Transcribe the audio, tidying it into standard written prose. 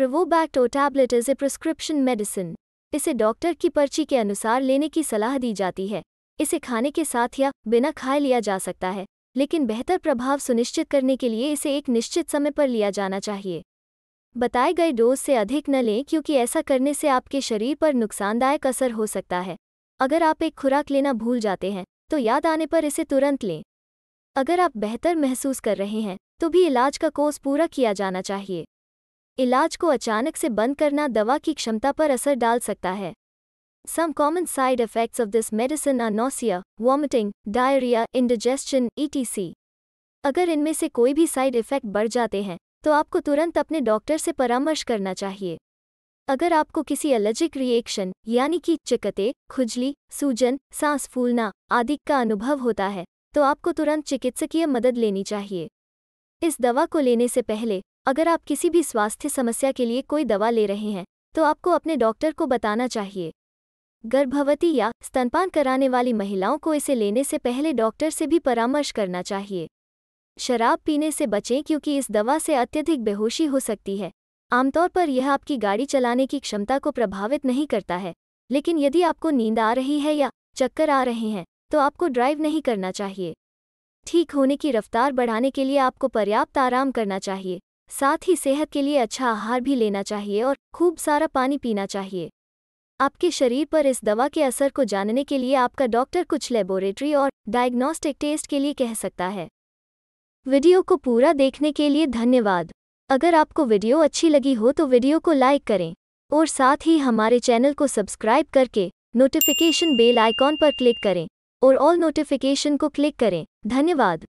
Revobact-O tablet is a prescription medicine. इसे doctor की पर्ची के अनुसार लेने की सलाह दी जाती है। इसे खाने के साथ या बिना खाए लिया जा सकता है, लेकिन बेहतर प्रभाव सुनिश्चित करने के लिए इसे एक निश्चित समय पर लिया जाना चाहिए। बताए गए डोज से अधिक न लें, क्योंकि ऐसा करने से आपके शरीर पर नुकसानदायक असर हो सकता है। अगर आप एक खुराक लेना भूल जाते हैं तो याद आने पर इसे तुरंत लें। अगर आप बेहतर महसूस कर रहे हैं तो भी इलाज का कोर्स पूरा किया जाना चाहिए। इलाज को अचानक से बंद करना दवा की क्षमता पर असर डाल सकता है। Some common side effects of this medicine are nausea, vomiting, diarrhea, indigestion, etc. अगर इनमें से कोई भी साइड इफेक्ट बढ़ जाते हैं तो आपको तुरंत अपने डॉक्टर से परामर्श करना चाहिए। अगर आपको किसी एलर्जिक रिएक्शन यानी कि चकते, खुजली, सूजन, सांस फूलना आदि का अनुभव होता है तो आपको तुरंत चिकित्सकीय मदद लेनी चाहिए। इस दवा को लेने से पहले अगर आप किसी भी स्वास्थ्य समस्या के लिए कोई दवा ले रहे हैं तो आपको अपने डॉक्टर को बताना चाहिए। गर्भवती या स्तनपान कराने वाली महिलाओं को इसे लेने से पहले डॉक्टर से भी परामर्श करना चाहिए। शराब पीने से बचें, क्योंकि इस दवा से अत्यधिक बेहोशी हो सकती है। आमतौर पर यह आपकी गाड़ी चलाने की क्षमता को प्रभावित नहीं करता है, लेकिन यदि आपको नींद आ रही है या चक्कर आ रहे हैं तो आपको ड्राइव नहीं करना चाहिए। ठीक होने की रफ्तार बढ़ाने के लिए आपको पर्याप्त आराम करना चाहिए। साथ ही सेहत के लिए अच्छा आहार भी लेना चाहिए और खूब सारा पानी पीना चाहिए। आपके शरीर पर इस दवा के असर को जानने के लिए आपका डॉक्टर कुछ लेबोरेटरी और डायग्नोस्टिक टेस्ट के लिए कह सकता है। वीडियो को पूरा देखने के लिए धन्यवाद। अगर आपको वीडियो अच्छी लगी हो तो वीडियो को लाइक करें और साथ ही हमारे चैनल को सब्सक्राइब करके नोटिफिकेशन बेल आइकॉन पर क्लिक करें और ऑल नोटिफिकेशन को क्लिक करें। धन्यवाद।